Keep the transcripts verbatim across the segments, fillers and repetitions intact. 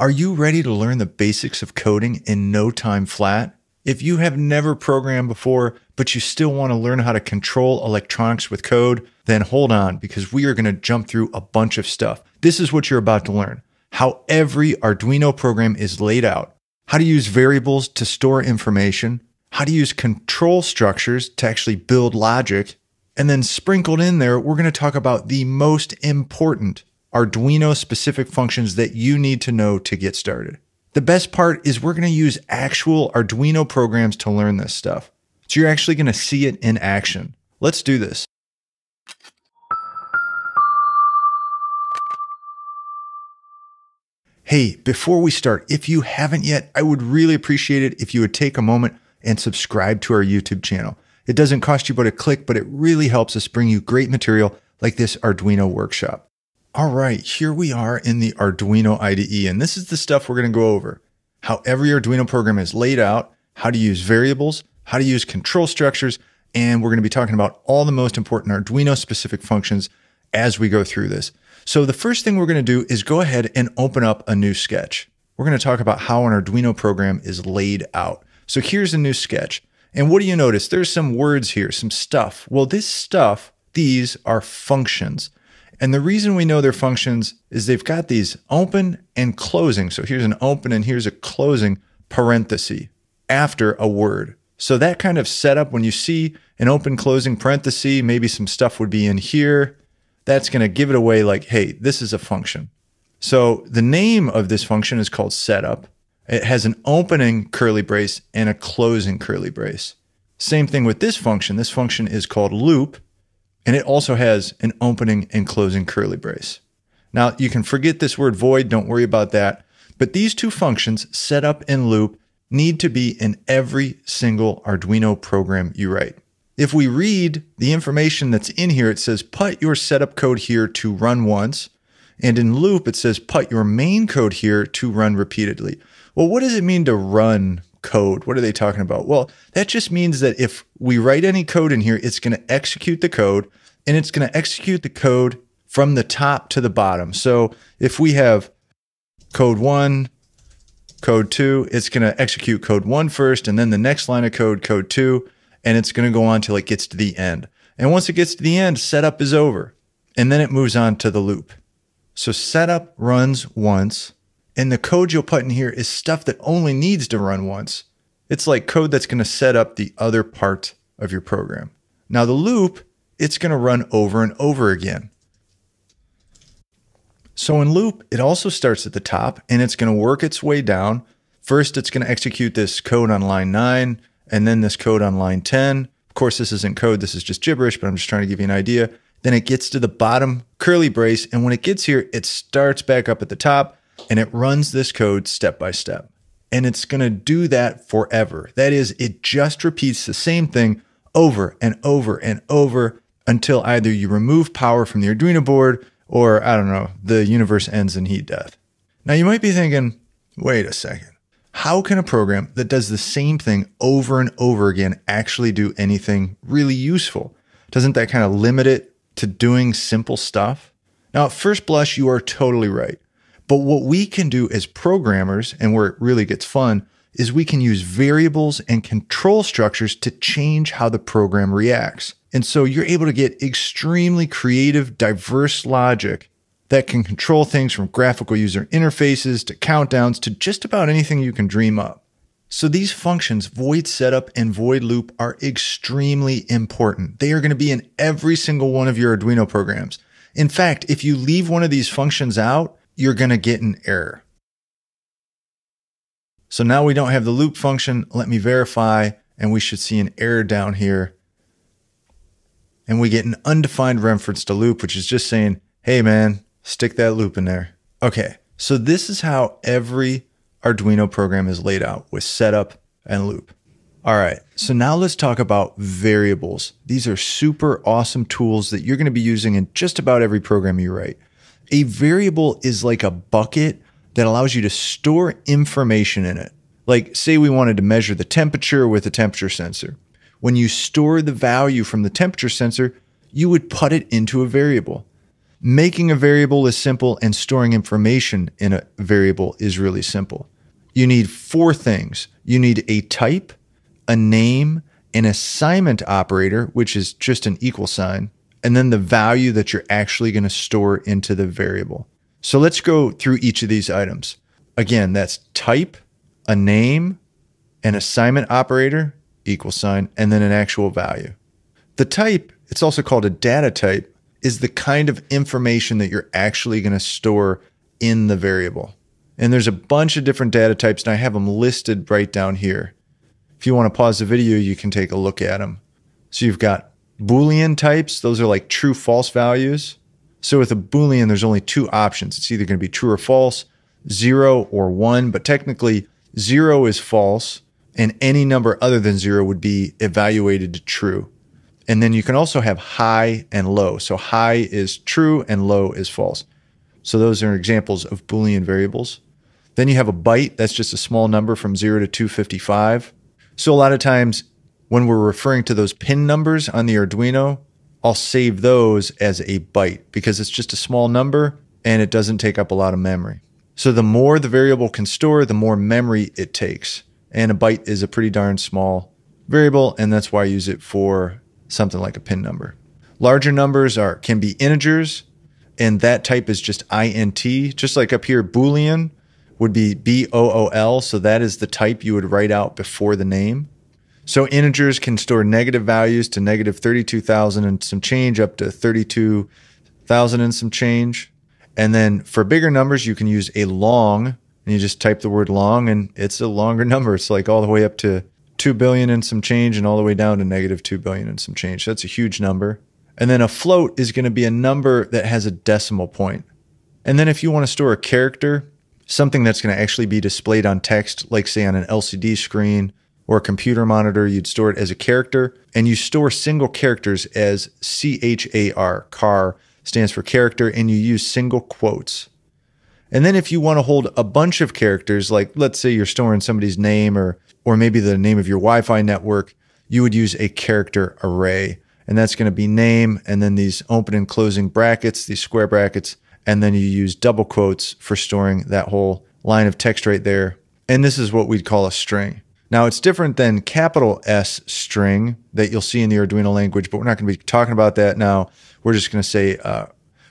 Are you ready to learn the basics of coding in no time flat? If you have never programmed before, but you still want to learn how to control electronics with code, then hold on, because we are going to jump through a bunch of stuff. This is what you're about to learn: how every Arduino program is laid out, how to use variables to store information, how to use control structures to actually build logic, and then sprinkled in there, we're going to talk about the most important Arduino-specific functions that you need to know to get started. The best part is we're going to use actual Arduino programs to learn this stuff, so you're actually going to see it in action. Let's do this. Hey, before we start, if you haven't yet, I would really appreciate it if you would take a moment and subscribe to our YouTube channel. It doesn't cost you but a click, but it really helps us bring you great material like this Arduino workshop. All right, here we are in the Arduino I D E, and this is the stuff we're going to go over: how every Arduino program is laid out, how to use variables, how to use control structures, and we're going to be talking about all the most important Arduino-specific functions as we go through this. So the first thing we're going to do is go ahead and open up a new sketch. We're going to talk about how an Arduino program is laid out. So here's a new sketch. And what do you notice? There's some words here, some stuff. Well, this stuff, these are functions. And the reason we know they're functions is they've got these open and closing. So here's an open and here's a closing parenthesis after a word. So that kind of setup, when you see an open closing parenthesis, maybe some stuff would be in here. That's going to give it away like, hey, this is a function. So the name of this function is called setup. It has an opening curly brace and a closing curly brace. Same thing with this function. This function is called loop, and it also has an opening and closing curly brace. Now, you can forget this word void. Don't worry about that. But these two functions, setup and loop, need to be in every single Arduino program you write. If we read the information that's in here, it says put your setup code here to run once. And in loop, it says put your main code here to run repeatedly. Well, what does it mean to run code? What are they talking about? Well, that just means that if we write any code in here, it's going to execute the code, and it's going to execute the code from the top to the bottom. So if we have code one, code two, it's going to execute code one first, and then the next line of code, code two, and it's going to go on till it gets to the end. And once it gets to the end, setup is over, and then it moves on to the loop. So setup runs once. And the code you'll put in here is stuff that only needs to run once. It's like code that's going to set up the other part of your program. Now the loop, it's going to run over and over again. So in loop, it also starts at the top, and it's going to work its way down. First, it's going to execute this code on line nine, and then this code on line ten. Of course, this isn't code, this is just gibberish, but I'm just trying to give you an idea. Then it gets to the bottom curly brace, and when it gets here, it starts back up at the top, and it runs this code step by step. And it's going to do that forever. That is, it just repeats the same thing over and over and over until either you remove power from the Arduino board or, I don't know, the universe ends in heat death. Now you might be thinking, wait a second, how can a program that does the same thing over and over again actually do anything really useful? Doesn't that kind of limit it to doing simple stuff? Now at first blush, you are totally right. But what we can do as programmers, and where it really gets fun, is we can use variables and control structures to change how the program reacts. And so you're able to get extremely creative, diverse logic that can control things from graphical user interfaces to countdowns to just about anything you can dream up. So these functions, void setup and void loop, are extremely important. They are going to be in every single one of your Arduino programs. In fact, if you leave one of these functions out, you're going to get an error. So now we don't have the loop function. Let me verify, and we should see an error down here. And we get an undefined reference to loop, which is just saying, hey man, stick that loop in there. Okay, so this is how every Arduino program is laid out, with setup and loop. All right, so now let's talk about variables. These are super awesome tools that you're going to be using in just about every program you write. A variable is like a bucket that allows you to store information in it. Like, say we wanted to measure the temperature with a temperature sensor. When you store the value from the temperature sensor, you would put it into a variable. Making a variable is simple, and storing information in a variable is really simple. You need four things. You need a type, a name, an assignment operator, which is just an equal sign, and then the value that you're actually going to store into the variable. So let's go through each of these items. Again, that's type, a name, an assignment operator, equal sign, and then an actual value. The type, it's also called a data type, is the kind of information that you're actually going to store in the variable. And there's a bunch of different data types, and I have them listed right down here. If you want to pause the video, you can take a look at them. So you've got Boolean types. Those are like true, false values. So with a Boolean, there's only two options. It's either going to be true or false, zero or one, but technically zero is false, and any number other than zero would be evaluated to true. And then you can also have high and low. So high is true and low is false. So those are examples of Boolean variables. Then you have a byte. That's just a small number from zero to two fifty-five. So a lot of times when we're referring to those pin numbers on the Arduino, I'll save those as a byte because it's just a small number and it doesn't take up a lot of memory. So the more the variable can store, the more memory it takes. And a byte is a pretty darn small variable, and that's why I use it for something like a pin number. Larger numbers are can be integers, and that type is just I N T. Just like up here, Boolean would be B O O L, so that is the type you would write out before the name. So integers can store negative values to negative thirty-two thousand and some change up to thirty-two thousand and some change. And then for bigger numbers, you can use a long, and you just type the word long, and it's a longer number. It's like all the way up to two billion and some change and all the way down to negative two billion and some change. That's a huge number. And then a float is going to be a number that has a decimal point. And then if you want to store a character, something that's going to actually be displayed on text, like say on an L C D screen or a computer monitor, you'd store it as a character, and you store single characters as C H A R. C H A R stands for character, and you use single quotes. And then if you want to hold a bunch of characters, like let's say you're storing somebody's name or, or maybe the name of your Wi-Fi network, you would use a character array. And that's going to be name, and then these open and closing brackets, these square brackets, and then you use double quotes for storing that whole line of text right there. And this is what we'd call a string. Now, it's different than capital S string that you'll see in the Arduino language, but we're not going to be talking about that now. We're just going to say, uh,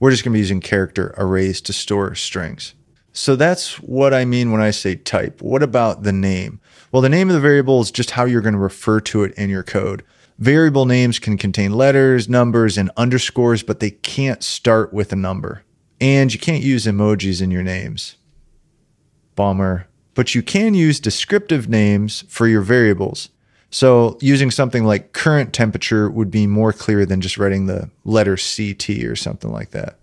we're just going to be using character arrays to store strings. So that's what I mean when I say type. What about the name? Well, the name of the variable is just how you're going to refer to it in your code. Variable names can contain letters, numbers, and underscores, but they can't start with a number. And you can't use emojis in your names. Bummer. But you can use descriptive names for your variables. So using something like current temperature would be more clear than just writing the letter C T or something like that.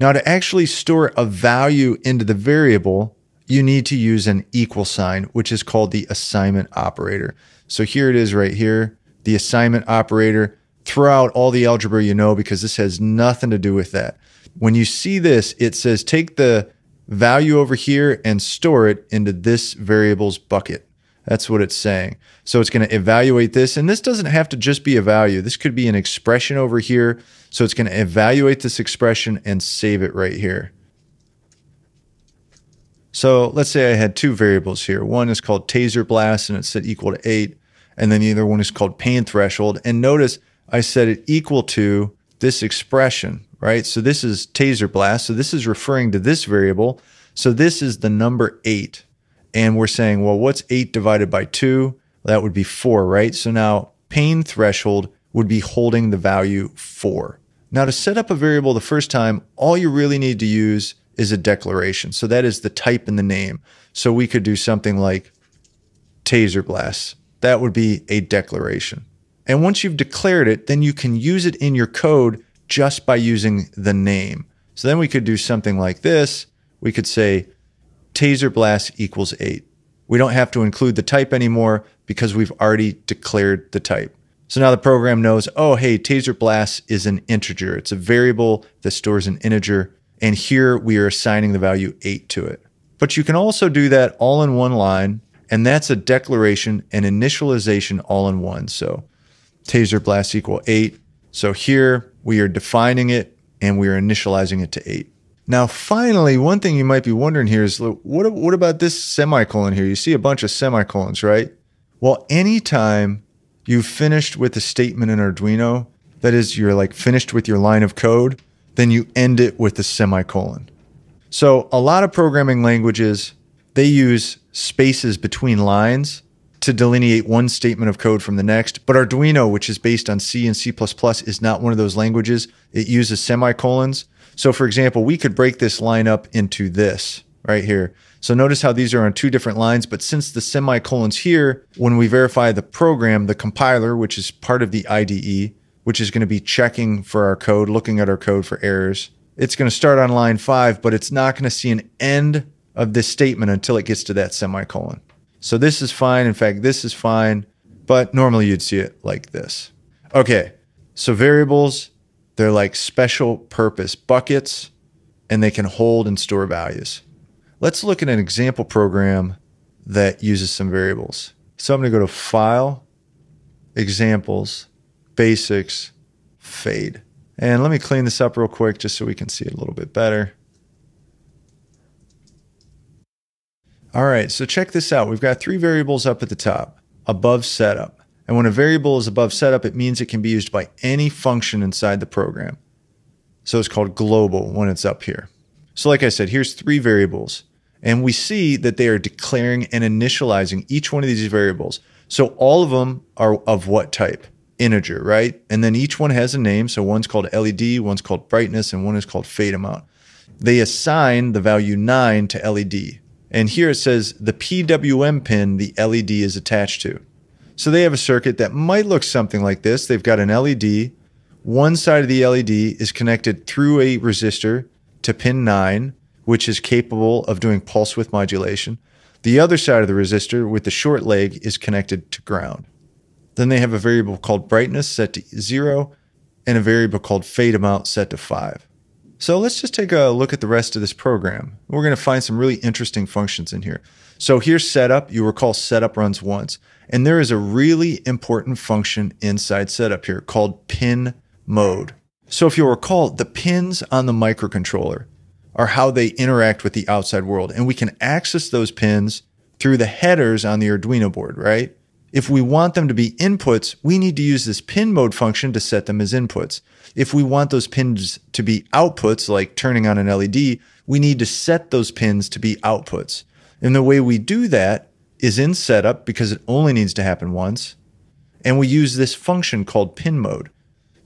Now, to actually store a value into the variable, you need to use an equal sign, which is called the assignment operator. So here it is right here, the assignment operator. Throw out all the algebra you know, because this has nothing to do with that. When you see this, it says take the value over here and store it into this variable's bucket. That's what it's saying. So it's going to evaluate this, and this doesn't have to just be a value. This could be an expression over here. So it's going to evaluate this expression and save it right here. So let's say I had two variables here. One is called taser blast, and it said equal to eight, and then the other one is called pain threshold. And notice I set it equal to this expression, right? So this is taser blast. So this is referring to this variable. So this is the number eight. And we're saying, well, what's eight divided by two? That would be four, right? So now pain threshold would be holding the value four. Now, to set up a variable the first time, all you really need to use is a declaration. So that is the type and the name. So we could do something like taser blast. That would be a declaration. And once you've declared it, then you can use it in your code just by using the name. So then we could do something like this. We could say, taser blast equals eight. We don't have to include the type anymore because we've already declared the type. So now the program knows, oh, hey, taser blast is an integer. It's a variable that stores an integer. And here we are assigning the value eight to it. But you can also do that all in one line. And that's a declaration and initialization all in one. So taser blast equal eight. So here we are defining it and we are initializing it to eight. Now, finally, one thing you might be wondering here is, what, what about this semicolon here? You see a bunch of semicolons, right? Well, anytime you've finished with a statement in Arduino, that is, you're like finished with your line of code, then you end it with a semicolon. So a lot of programming languages, they use spaces between lines to delineate one statement of code from the next. But Arduino, which is based on C and C plus plus, is not one of those languages. It uses semicolons. So for example, we could break this line up into this right here. So notice how these are on two different lines, but since the semicolon's here, when we verify the program, the compiler, which is part of the I D E, which is going to be checking for our code, looking at our code for errors, it's going to start on line five, but it's not going to see an end of this statement until it gets to that semicolon. So this is fine. In fact, this is fine, but normally you'd see it like this. Okay, so variables, they're like special purpose buckets, and they can hold and store values. Let's look at an example program that uses some variables. So I'm going to go to File, Examples, Basics, Fade. And let me clean this up real quick just so we can see it a little bit better. All right, so check this out. We've got three variables up at the top, above setup. And when a variable is above setup, it means it can be used by any function inside the program. So it's called global when it's up here. So like I said, here's three variables. And we see that they are declaring and initializing each one of these variables. So all of them are of what type? Integer, right? And then each one has a name. So one's called L E D, one's called brightness, and one is called fade amount. They assign the value nine to L E D. And here it says the P W M pin the L E D is attached to. So they have a circuit that might look something like this. They've got an L E D. One side of the L E D is connected through a resistor to pin nine, which is capable of doing pulse width modulation. The other side of the resistor with the short leg is connected to ground. Then they have a variable called brightness set to zero and a variable called fade amount set to five. So let's just take a look at the rest of this program. We're going to find some really interesting functions in here. So here's setup. You recall setup runs once. And there is a really important function inside setup here called pinMode. So if you'll recall, the pins on the microcontroller are how they interact with the outside world. And we can access those pins through the headers on the Arduino board, right? If we want them to be inputs, we need to use this pinMode function to set them as inputs. If we want those pins to be outputs, like turning on an L E D, we need to set those pins to be outputs. And the way we do that is in setup, because it only needs to happen once. And we use this function called pinMode.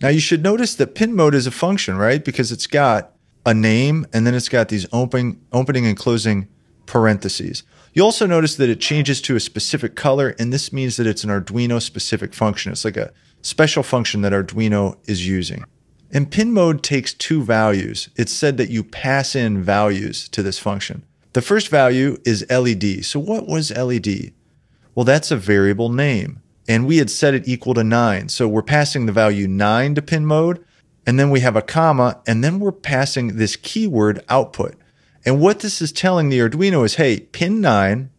Now you should notice that pinMode is a function, right? Because it's got a name, and then it's got these open, opening and closing parentheses. You also notice that it changes to a specific color, and this means that it's an Arduino specific function. It's like a special function that Arduino is using. And pinMode takes two values. It's said that you pass in values to this function. The first value is L E D. So what was L E D? Well, that's a variable name, and we had set it equal to nine. So we're passing the value nine to pinMode, and then we have a comma, and then we're passing this keyword output. And what this is telling the Arduino is, hey, pin nine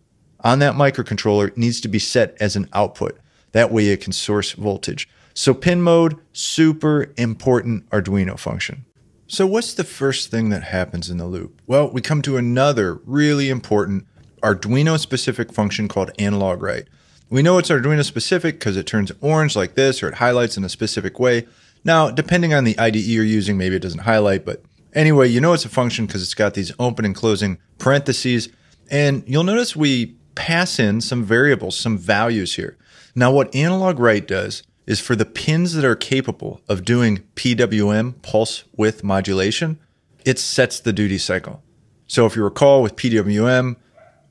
on that microcontroller needs to be set as an output. That way it can source voltage. So pinMode, super important Arduino function. So what's the first thing that happens in the loop? Well, we come to another really important Arduino specific function called analogWrite. We know it's Arduino specific because it turns orange like this, or it highlights in a specific way. Now, depending on the I D E you're using, maybe it doesn't highlight, but anyway, you know it's a function because it's got these open and closing parentheses, and you'll notice we pass in some variables, some values here. Now what analogWrite does is for the pins that are capable of doing P W M, pulse width modulation, it sets the duty cycle. So if you recall with P W M,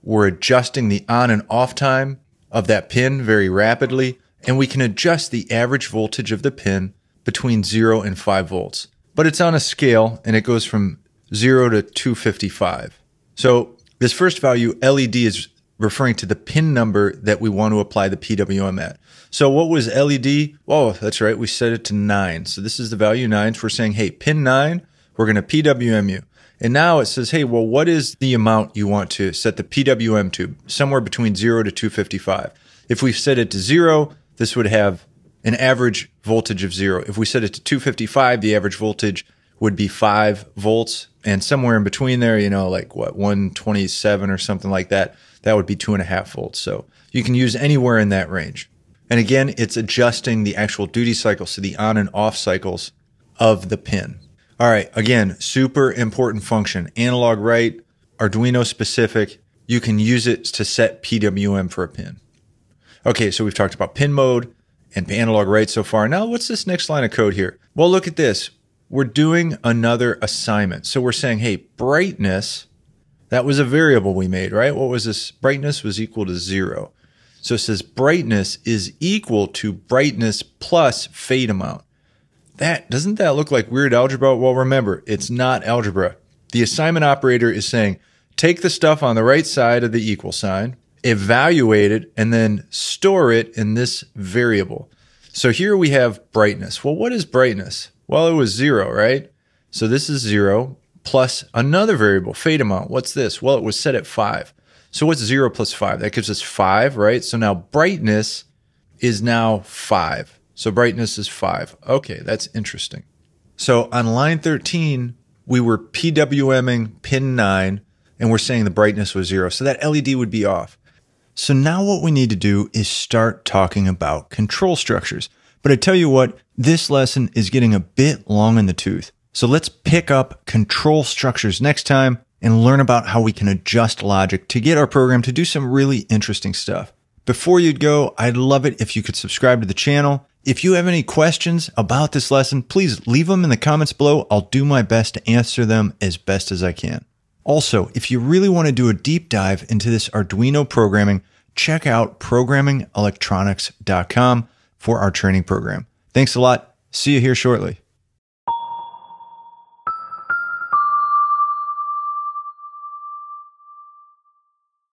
we're adjusting the on and off time of that pin very rapidly, and we can adjust the average voltage of the pin between zero and five volts. But it's on a scale, and it goes from zero to two fifty-five. So this first value, L E D, is referring to the pin number that we want to apply the P W M at. So what was L E D? Oh, that's right. We set it to nine. So this is the value nine. So we're saying, hey, pin nine, we're going to P W M you. And now it says, hey, well, what is the amount you want to set the P W M to? Somewhere between zero to two fifty-five. If we set it to zero, this would have an average voltage of zero. If we set it to two fifty-five, the average voltage would be five volts. And somewhere in between there, you know, like what, one twenty-seven or something like that, that would be two and a half volts. So you can use anywhere in that range. And again, it's adjusting the actual duty cycle, so the on and off cycles of the pin. All right, again, super important function. Analog write, Arduino specific. You can use it to set P W M for a pin. Okay, so we've talked about pin mode and analog write so far. Now, what's this next line of code here? Well, look at this. We're doing another assignment. So we're saying, hey, brightness, that was a variable we made, right? What was this? Brightness was equal to zero. So it says brightness is equal to brightness plus fade amount. That, doesn't that look like weird algebra? Well, remember, it's not algebra. The assignment operator is saying, take the stuff on the right side of the equal sign, evaluate it, and then store it in this variable. So here we have brightness. Well, what is brightness? Well, it was zero, right? So this is zero plus another variable, fade amount. What's this? Well, it was set at five. So what's zero plus five? That gives us five, right? So now brightness is now five. So brightness is five. Okay, that's interesting. So on line thirteen, we were P W M ing pin nine, and we're saying the brightness was zero. So that L E D would be off. So now what we need to do is start talking about control structures. But I tell you what, this lesson is getting a bit long in the tooth. So let's pick up control structures next time and learn about how we can adjust logic to get our program to do some really interesting stuff. Before you go, I'd love it if you could subscribe to the channel. If you have any questions about this lesson, please leave them in the comments below. I'll do my best to answer them as best as I can. Also, if you really want to do a deep dive into this Arduino programming, check out programming electronics dot com for our training program. Thanks a lot. See you here shortly.